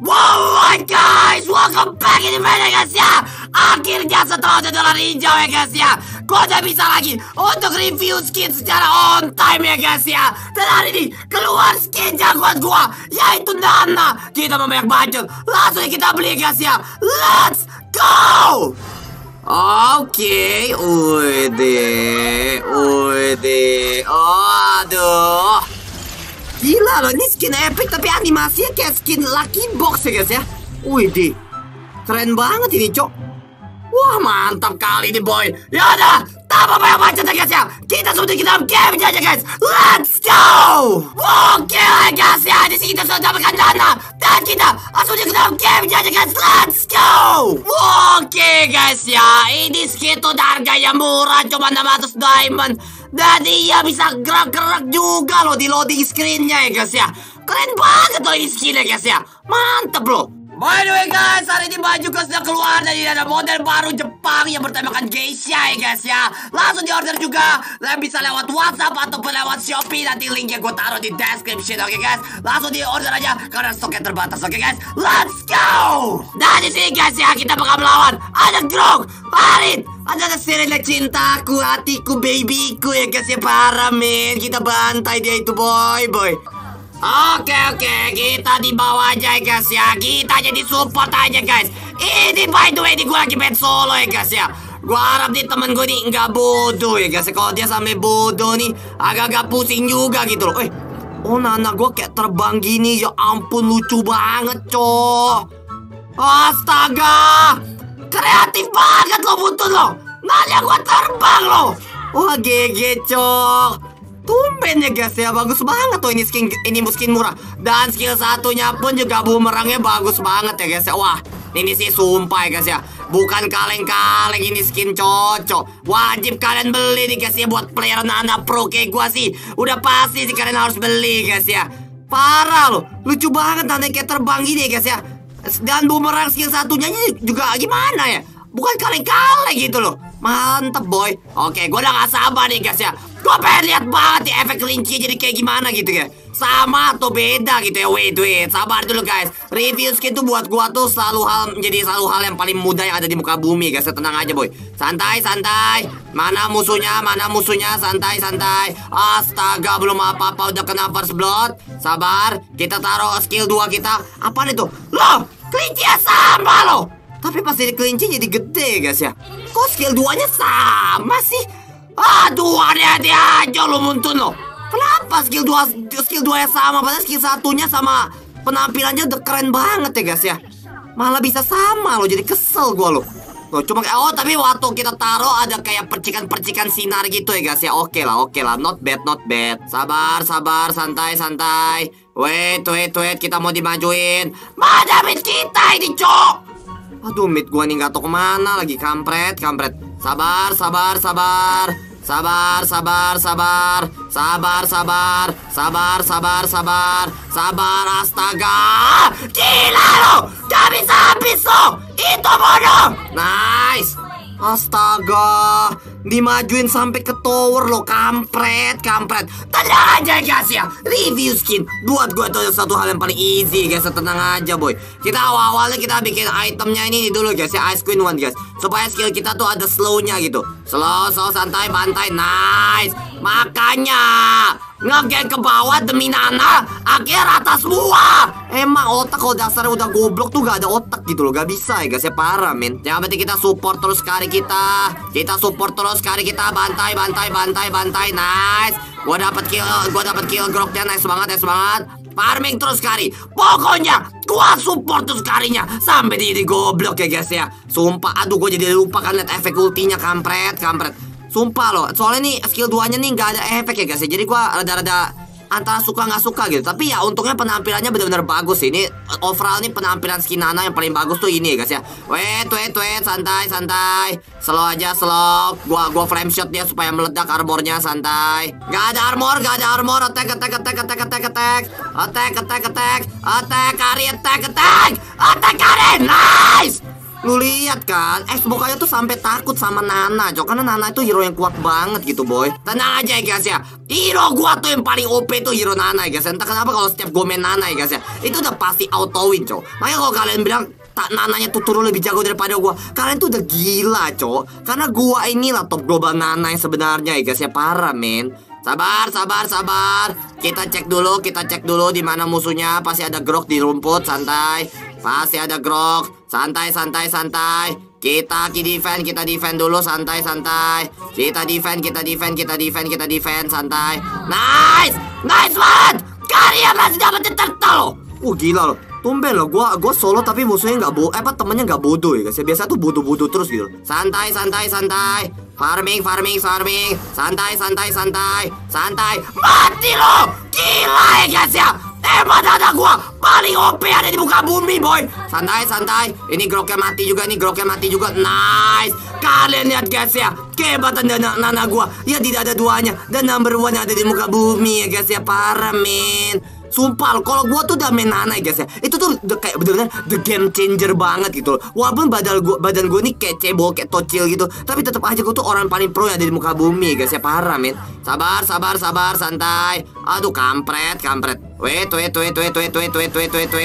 Wow, guys, welcome back in the Venegassia! Aqui casa toda da Índia, Venegassia! Conta Misaraki, onde review skins dela on time, Venegassia! Terari, keluar skin de água de gua! E aí, tu Nana! Kita mau banyak baju! Langsung kita beli, Venegassia! Let's go! Okay, uide, aduh. Gila loh, ini skin epic tapi animasinya kayak skin lucky box ya guys ya. Uide, keren banget ini cok. Wah mantap kali ini boy. Yaudah, tambah banyak macet ya guys ya. Kita sudah di dalam game aja guys. Let's go. Oke guys ya, di sini kita sudah dapatkan dana. Dan kita langsung di dalam game aja guys. Let's go. Oke guys ya, ini skin tuh harganya murah cuma 600 diamond. Dan dia bisa gerak-gerak juga loh di loading screen-nya ya guys ya. Keren banget loh ini skin-nya guys ya. Mantep loh. By the way guys, hari ini baju sudah keluar dari ada model baru Jepang yang bertemakan geisha ya guys ya. Langsung di order juga. Dan bisa lewat WhatsApp atau lewat Shopee. Nanti linknya gue taruh di description oke guys. Langsung di order aja karena stoknya terbatas oke guys. Let's go. Dan di sini guys ya kita bakal melawan. Ada Grog, Harit, ada Serena cintaku, hatiku, babyku ya guys ya. Parahmen, kita bantai dia itu boy. Oke, kita di bawah aja ya guys ya. Kita jadi support aja guys. Ini by the way, ini gue lagi main solo ya guys ya. Gue harap nih temen gue nih nggak bodoh ya guys. Kalau dia sampai bodoh nih agak-agak pusing juga gitu loh. Oh Nana gue kayak terbang gini. Ya ampun lucu banget coy. Astaga, kreatif banget lo buntut lo. Nanya gue terbang lo. Wah GG coy. Tumben ya guys ya, bagus banget tuh ini skin, ini skin murah. Dan skill satunya pun juga bumerangnya bagus banget ya guys ya. Wah, ini sih sumpah ya guys ya. Bukan kaleng-kaleng ini skin cocok. Wajib kalian beli nih guys ya buat player Nana Pro kayak gua sih. Udah pasti sih kalian harus beli guys ya. Parah loh, lucu banget Nana kayak terbang gini ya guys ya. Dan bumerang skill satunya juga gimana ya? Bukan kaleng-kaleng gitu loh. Mantep boy. Oke, gue udah gak sabar nih guys ya. Gue pengen lihat banget ya efek kelinci jadi kayak gimana gitu ya. Sama atau beda gitu ya. Wait, sabar dulu guys. Review skin tuh buat gue tuh selalu hal yang paling mudah yang ada di muka bumi guys. Tenang aja boy. Santai. Mana musuhnya santai. Astaga, belum apa-apa udah kena first blood. Sabar, kita taruh skill 2 kita. Apa nih tuh? Loh, kelincinya sama loh. Tapi pas ini kelinci jadi gede guys ya. Kok skill 2-nya sama sih? Aduh, hati-hati aja lo muntun lo. Kenapa skill 2-nya sama? Padahal skill 1-nya sama penampilannya udah keren banget ya guys ya. Malah bisa sama lo, jadi kesel gua lo. Loh, cuma kayak tapi waktu kita taruh ada kayak percikan-percikan sinar gitu ya guys ya. Oke lah, not bad. Sabar, santai. Wait, kita mau dimajuin. Madamin kita ini, cok. Aduh, mid gua nih gak tau kemana lagi. Kampret. Sabar. Astaga, gila lo, gak bisa habis lo. Itu bodoh. Nice. Astaga, dimajuin sampai ke tower lo. Kampret. Tenang aja guys ya. Review skin buat gue tuh satu hal yang paling easy guys. Tenang aja boy. Kita awalnya kita bikin itemnya ini dulu guys ya. Ice Queen One guys. Supaya skill kita tuh ada slownya gitu. Slow, santai, bantai. Nice. Makanya nge-gank ke bawah demi Nana. Akhirnya rata semua. Emang otak kalau dasarnya udah goblok tuh gak ada otak gitu loh. Gak bisa ya guys ya. Parah men. Yang penting kita support terus kari kita. Bantai. Nice. Gua dapat kill groknya. Nice banget. Farming terus kari. Pokoknya gua support terus karinya sampai di goblok ya guys ya. Sumpah, aduh gua jadi lupa kan lihat efek ultinya. Kampret. Sumpah loh. Soalnya nih skill 2-nya nih gak ada efek ya guys ya. Jadi gua rada-rada antara suka nggak suka gitu. Tapi ya untungnya penampilannya benar-benar bagus sih. Ini overall nih penampilan skin Nana yang paling bagus tuh ini ya guys ya. Wait, santai. Slow aja. Gua flame shot dia supaya meledak armornya. Santai. Gak ada armor. Attack. Nice. Lu lihat kan, Xbox tuh sampai takut sama Nana, Jo, karena Nana itu hero yang kuat banget gitu, boy. Tenang aja ya guys ya, hero gua tuh yang paling OP tuh hero Nana ya guys. Entah kenapa kalau setiap gua main Nana ya guys ya, itu udah pasti auto win, Jo. Makanya kalau kalian bilang tak Nananya tuh turun lebih jago daripada gua, kalian tuh udah gila, Jo. Karena gua inilah top global Nana yang sebenarnya ya guys ya, parah men. Sabar, sabar, sabar. Kita cek dulu di mana musuhnya. Pasti ada grok di rumput, santai. Pasti ada grok. Santai, santai, santai. Kita defend dulu, santai, santai. Kita defend, santai. Nice! Nice one! Karya masih dapetin tertal loh. Gila loh. Tumben loh, gua solo tapi musuhnya nggak temennya nggak bodoh ya guys. Biasa tuh bodoh-bodoh terus gitu. Santai, santai, santai. Farming. Santai. Mati lo. Gila ya guys ya. Emang dada gua paling OP ada di muka bumi, boy. Santai. Ini groknya mati juga. Nice. Kalian lihat guys ya, kehebatan Nana gua. Ya tidak ada duanya. Dan number one ada di muka bumi ya guys ya. Parah men. Sumpah kalau gua tuh udah main Nana ya guys ya, itu tuh kayak bener-bener the game changer banget gitu loh. Walaupun badan gua nih kayak cebol, kayak tocil gitu, tapi tetap aja gua tuh orang paling pro yang ada di muka bumi ya guys ya. Parah men. Sabar, santai. Aduh, kampret. Wait,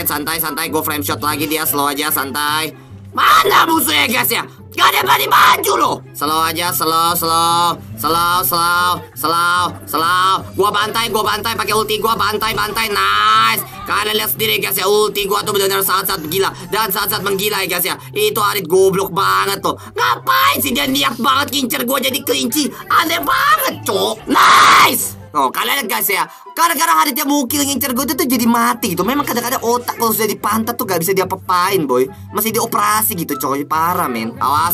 santai. Gua frame shot lagi dia, slow aja, santai. Mana musuhnya guys ya? Gak ada berani maju loh. Slow aja, slow. Gua bantai pakai ulti gua, bantai. Nice. Kalian lihat sendiri guys ya, ulti gua tuh benar-benar saat-saat gila dan saat-saat menggila ya guys ya. Itu Arit goblok banget tuh. Ngapain sih dia niat banget ngincer gua jadi kelinci? Aneh banget, cok. Nice. Kalian lihat guys ya, gara-gara hari dia mukil ngincer gue tuh jadi mati gitu. Memang kadang-kadang otak kalau sudah di pantat tuh gak bisa dia pepain, boy. Masih dioperasi gitu, coy. Parah men. Awas.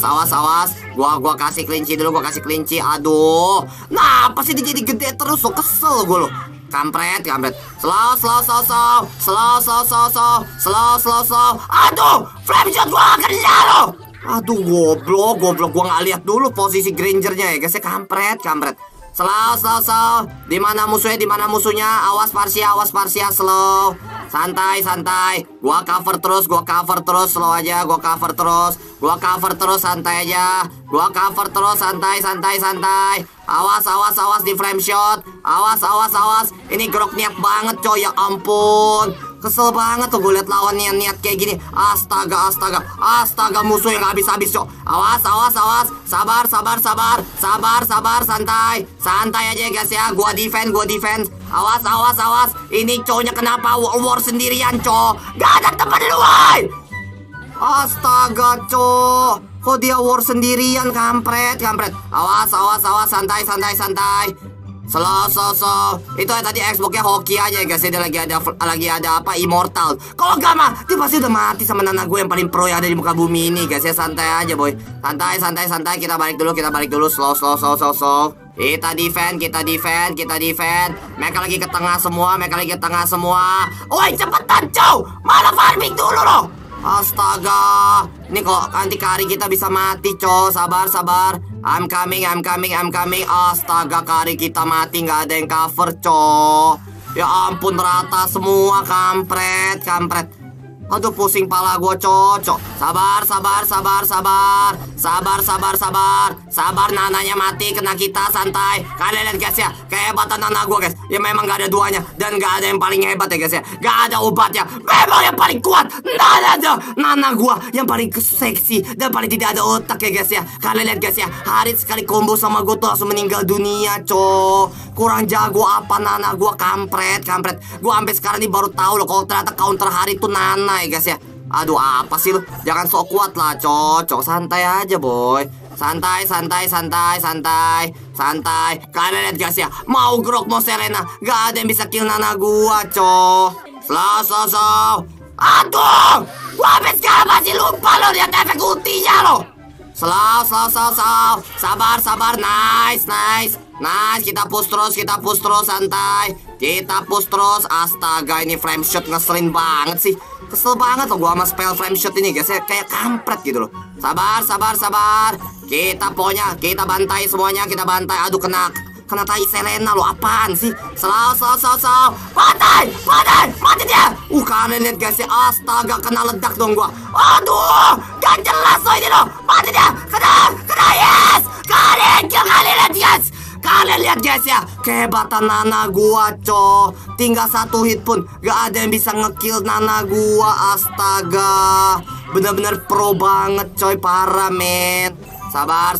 Gua kasih kelinci dulu, Aduh. Nah, apa sih dia jadi gede terus? Kesel gue loh. Kampret. Slow. Aduh, flame shot gua kerja loh. Aduh, goblok. Gua nggak lihat dulu posisi grangernya ya guys ya. Kampret. Slow. Dimana musuhnya? Awas parsia. Slow. Santai. Gua cover terus. Slow aja. Gua cover terus. Santai aja. Santai. Awas. Di frame shot. Awas. Ini grok niat banget, coy. Ya ampun. Kesel banget tuh gue liat lawannya niat kayak gini. Astaga. Musuh yang habis-habis, coy. Awas. Sabar. Santai aja guys ya. Gua defense. Awas. Ini cowoknya kenapa war sendirian, cow? Gak ada tempat di luar. Astaga, cow. Kok dia war sendirian, kampret. Awas. Santai. Slow. Itu yang tadi Xbox-nya hoki aja ya guys. Dia lagi ada apa? Immortal. Kalau gak mah, dia pasti udah mati sama Nana gue yang paling pro yang ada di muka bumi ini guys ya. Santai aja, boy. Santai. Kita balik dulu. Slow. Kita defend. Mereka lagi ke tengah semua. Woi, cepetan, cow. Malah farming dulu loh. Astaga. Ini kok anti kari kita bisa mati, cow. Sabar. I'm coming. Astaga, kari kita mati, nggak ada yang cover, cow. Ya ampun, rata semua, kampret. Aduh, pusing pala gua, cow. Sabar, Nananya mati, kena kita, santai. Kalian lihat guys ya, kehebatan Nana gua guys. Ya memang nggak ada duanya, dan nggak ada yang paling hebat ya guys ya. Nggak ada obatnya, memang yang paling kuat Nana gua yang paling seksi dan paling tidak ada otak ya guys ya. Kalian lihat guys ya, Harit sekali combo sama gua tuh langsung meninggal dunia, cow. Kurang jago apa Nana gua, kampret. Gua sampai sekarang ini baru tahu loh kalau ternyata counter Harit tuh Nana ya guys ya. Aduh, apa sih lu? Jangan sok kuat lah, cocok. Santai aja, boy. Santai. Kalian lihat guys ya, mau grok mau Serena, gak ada yang bisa kill Nana gua, coy. Slow. Aduh, gua habis sekarang masih lupa lo lihat efek ultinya lo. Slow. Sabar. Nice. Kita push terus, santai. Astaga, ini frame shot ngeselin banget sih. Kesel banget loh gua sama spell frame shot ini guys ya. Kayak kampret gitu loh. Sabar. Kita bantai semuanya. Aduh, kena Kenapa Selena lo apaan sih? Salah. Pantai, mati dia. Kalian lihat guys ya, astaga kena ledak dong gua. Aduh, gak jelas loh ini loh. Mati dia, kena yes. Kalian lihat guys ya, kehebatan Nana gua cok. Tinggal satu hit pun gak ada yang bisa ngekill Nana gua. Astaga, bener-bener pro banget coy, parah men. Sabar.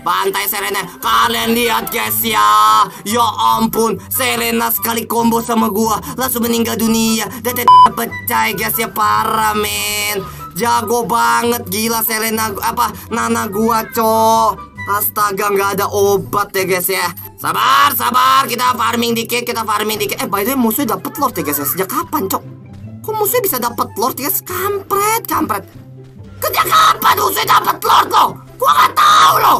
Bantai Selena. Kalian lihat guys ya. Ya ampun, Selena sekali combo sama gua langsung meninggal dunia. Dan pecah guys ya, parah men. Jago banget gila Selena Nana gua cok. Astaga, nggak ada obat ya guys ya. Sabar. Kita farming dikit. By the way, musuhnya dapet lord ya guys ya. Sejak kapan cok? Kok musuhnya bisa dapet lord guys? Kampret. Kerja kapan usai dapat lord lo? Gua gak tahu lo.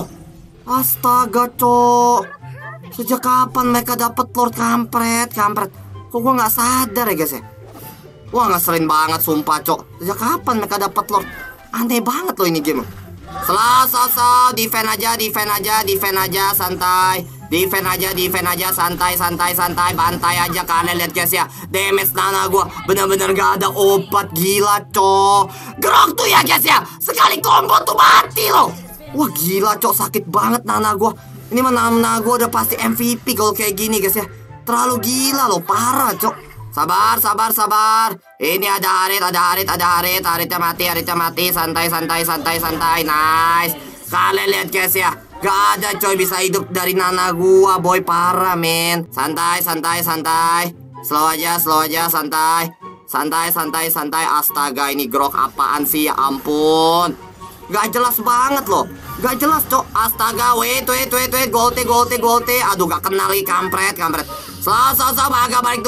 Astaga cok, sejak kapan mereka dapat lord? Kampret. Kok gua nggak sadar ya guys ya? Wah, ngeselin banget sumpah cok. Sejak kapan mereka dapat lord? Aneh banget lo ini game. Slow. Defend aja, santai. Defend aja, santai, bantai aja. Kalian lihat guys ya, damage Nana gua bener-bener gak ada obat, gila cok. Gerok tuh ya guys ya, sekali combo tuh mati loh. Wah gila cok, sakit banget Nana gua. Ini mah Nana gua udah pasti MVP kalau kayak gini guys ya. Terlalu gila loh, parah cok. Sabar. Ini ada Harit. Haritnya mati. Santai. Nice. Kalian lihat guys ya, gak ada coy bisa hidup dari Nana gua boy, parah men. Santai. Slow aja, santai. Astaga, ini grok apaan sih, ya ampun. Gak jelas banget loh. Gak jelas cok. Astaga, wait. Golte. Aduh, gak kenal lagi, kampret. Slow. Agak balik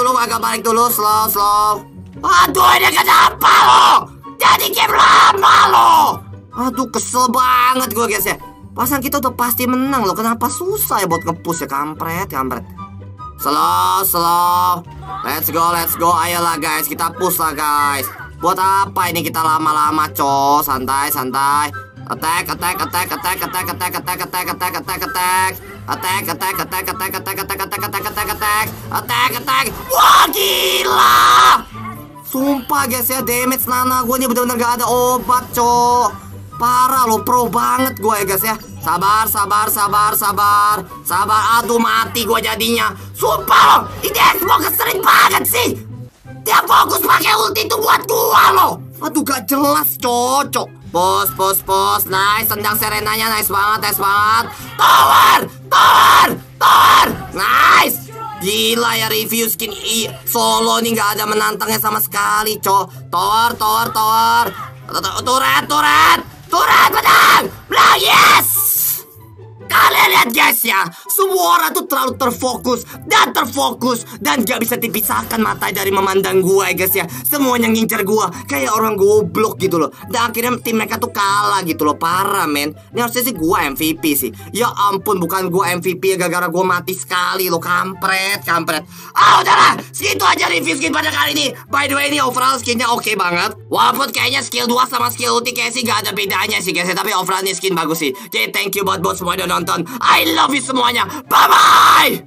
dulu. Slow. Aduh, ini kenapa loh? Jadi game lama loh. Aduh, kesel banget gua guys ya. Pasang kita udah pasti menang loh. Kenapa susah ya buat nge-push ya, kampret. Slow. Let's go. Ayolah guys, kita push lah guys. Buat apa ini kita lama-lama coy? Santai. Attack. Wah gila. Sumpah guys ya, damage Nana gue ini bener-bener gak ada obat coy. Parah lo, pro banget gue ya guys ya. Sabar. Aduh, mati gue jadinya. Sumpah lo, ini Xbox sering banget sih. Dia fokus pakai ulti itu buat gue lo. Aduh, gak jelas cocok. Pos. Nice, tendang Serenanya nice banget. Tower. Nice. Gila ya, review skin solo nih gak ada menantangnya sama sekali, cok. Tower. Turret pedang. Nah, yes. Kalian lihat guys ya, semua orang tuh terlalu terfokus dan gak bisa dipisahkan mata dari memandang gua ya guys ya. Semuanya ngincer gua kayak orang goblok gitu loh. Dan akhirnya tim mereka tuh kalah gitu loh, parah men. Ini harusnya sih gua MVP sih. Ya ampun, bukan gua MVP ya, gara-gara gua mati sekali loh, kampret. Udahlah, segitu aja review skin pada kali ini. By the way, ini overall skinnya oke banget. Walaupun kayaknya skill 2 sama skill ulti kayak sih gak ada bedanya sih guys ya. Tapi overall ini skin bagus sih. Oke, thank you buat semua yang nonton. I love you semuanya. Bye-bye.